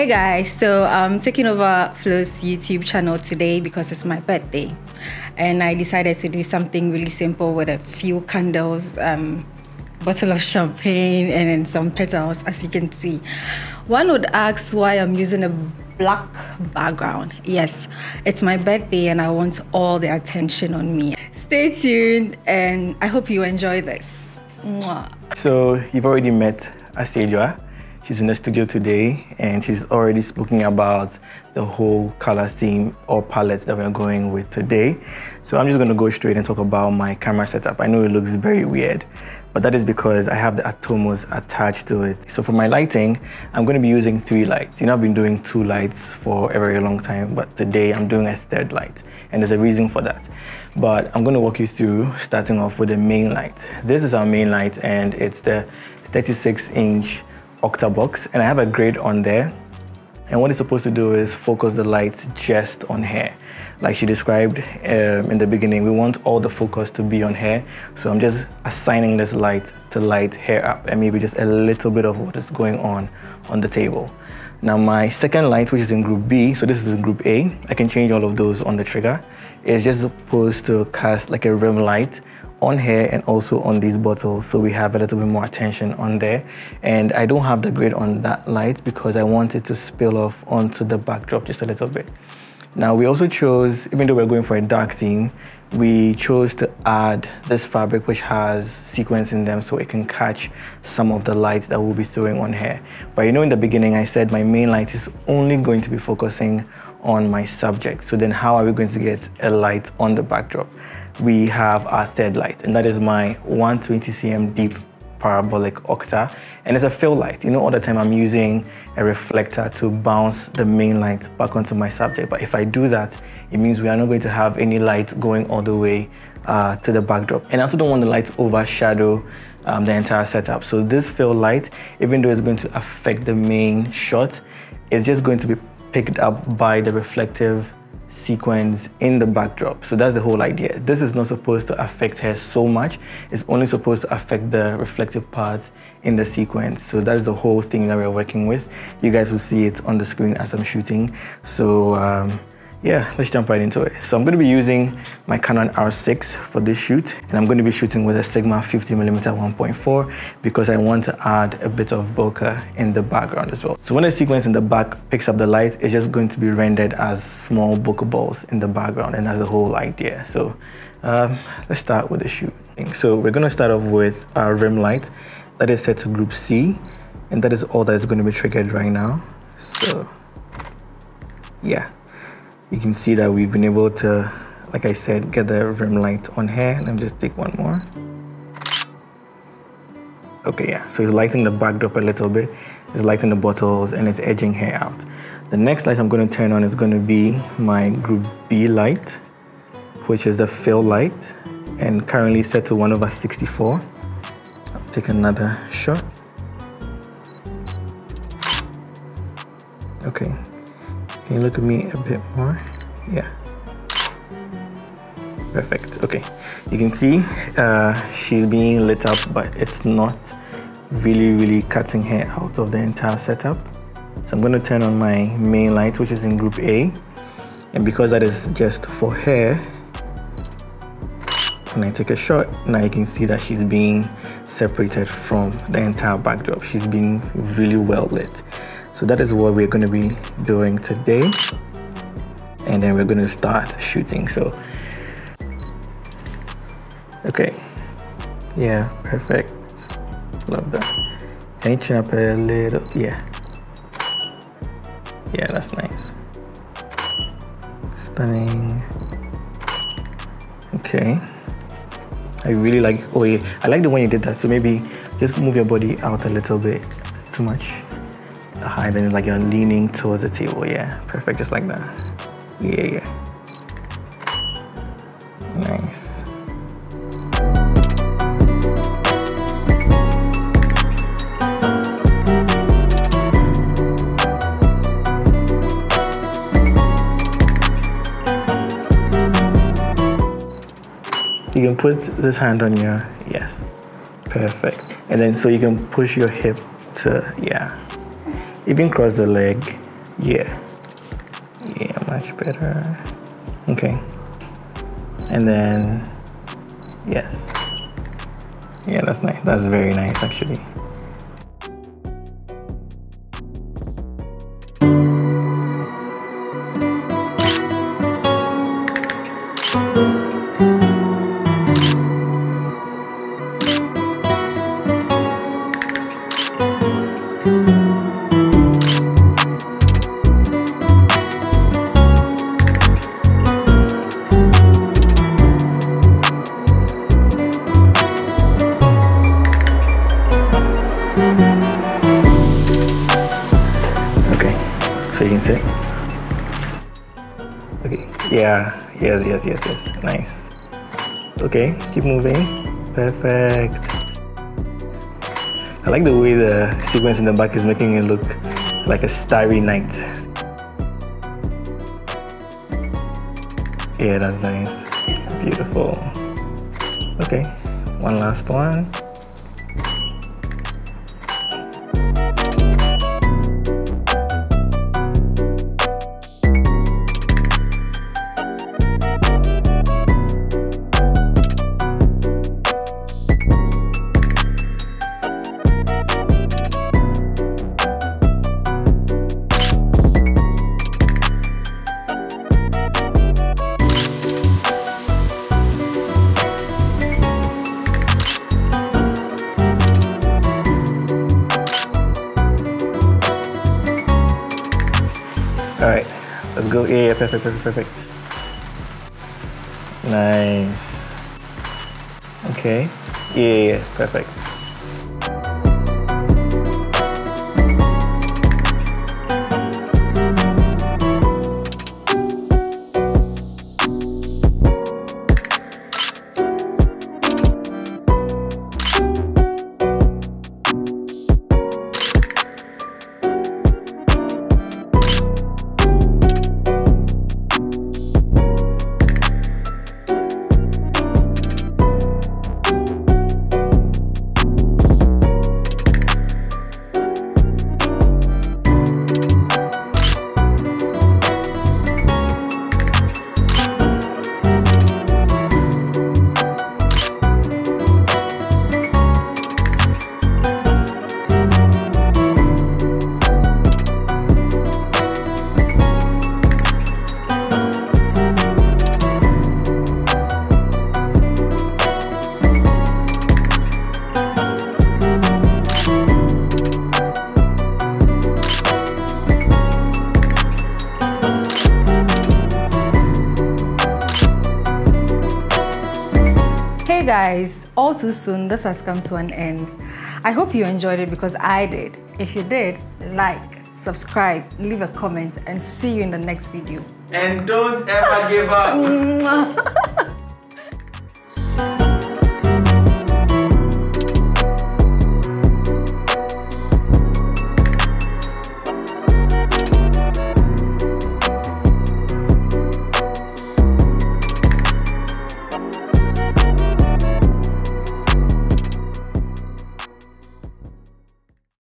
Hey guys, so I'm taking over Flo's YouTube channel today because it's my birthday and I decided to do something really simple with a few candles, bottle of champagne and then some petals. As you can see, one would ask why I'm using a black background. Yes, it's my birthday and I want all the attention on me. Stay tuned and I hope you enjoy this. Mwah. So you've already met Athelio. She's in the studio today and she's already speaking about the whole color theme or palette that we're going with today. So I'm just going to go straight and talk about my camera setup. I know it looks very weird, but that is because I have the Atomos attached to it. So for my lighting, I'm going to be using 3 lights. You know, I've been doing 2 lights for a very long time, but today I'm doing a 3rd light and there's a reason for that. But I'm going to walk you through, starting off with the main light. This is our main light and it's the 36-inch OctaBox, and I have a grid on there. And what it's supposed to do is focus the light just on hair. Like she described in the beginning, we want all the focus to be on hair. So I'm just assigning this light to light hair up and maybe just a little bit of what is going on the table. Now my 2nd light, which is in group B, so this is in group A, I can change all of those on the trigger. It's just supposed to cast like a rim light on here and also on these bottles, so we have a little bit more attention on there. And I don't have the grid on that light because I want it to spill off onto the backdrop just a little bit. Now we also chose, even though we're going for a dark theme, we chose to add this fabric which has sequins in them so it can catch some of the lights that we'll be throwing on here. But you know, in the beginning I said my main light is only going to be focusing on my subject. So then how are we going to get a light on the backdrop? We have our 3rd light, and that is my 120cm deep parabolic octa, and it's a fill light. You know, all the time I'm using a reflector to bounce the main light back onto my subject, but if I do that, it means we are not going to have any light going all the way to the backdrop. And I also don't want the light to overshadow the entire setup. So this fill light, even though it's going to affect the main shot, it's just going to be picked up by the reflective sequence in the backdrop. So that's the whole idea. This is not supposed to affect her so much. It's only supposed to affect the reflective parts in the sequence. So that's the whole thing that we're working with. You guys will see it on the screen as I'm shooting. So yeah, let's jump right into it. So I'm going to be using my Canon R6 for this shoot, and I'm going to be shooting with a Sigma 50mm 1.4 because I want to add a bit of bokeh in the background as well. So when the sequence in the back picks up the light, it's just going to be rendered as small bokeh balls in the background, and that's the whole idea. So let's start with the shoot. So we're going to start off with our rim light that is set to group C, and that is all that is going to be triggered right now. So yeah. You can see that we've been able to, like I said, get the rim light on here. Let me just take one more. Okay, yeah, so it's lighting the backdrop a little bit. It's lighting the bottles and it's edging hair out. The next light I'm going to turn on is going to be my group B light, which is the fill light and currently set to 1/64. I'll take another shot. Okay. Can you look at me a bit more? Yeah. Perfect. Okay. You can see she's being lit up, but it's not really cutting her out of the entire setup. So I'm going to turn on my main light, which is in group A. And because that is just for hair, when I take a shot, now you can see that she's being separated from the entire backdrop. She's being really well lit. So that is what we're going to be doing today, and then we're going to start shooting. So okay, yeah, perfect, love that. Can you chin up a little? Yeah, that's nice, stunning. Okay, I really like, oh yeah, I like the way you did that. So maybe just move your body out a little bit, too much. And then like you're leaning towards the table. Yeah, perfect, just like that. Yeah. Nice. You can put this hand on your, yes, perfect. And then so you can push your hip to, yeah. Even cross the leg, Yeah, much better. Okay, and then yes, yeah, that's nice. That's very nice actually. So you can sit. Okay. Yeah. Yes. Yes. Yes. Yes. Nice. Okay. Keep moving. Perfect. I like the way the sequence in the back is making it look like a starry night. Yeah, that's nice. Beautiful. Okay. One last one. Alright, let's go. Yeah, perfect, perfect, perfect. Nice. Okay. Yeah, perfect. Hey guys, all too soon this has come to an end. I hope you enjoyed it because I did. If you did, like, subscribe, leave a comment, and see you in the next video. And don't ever give up.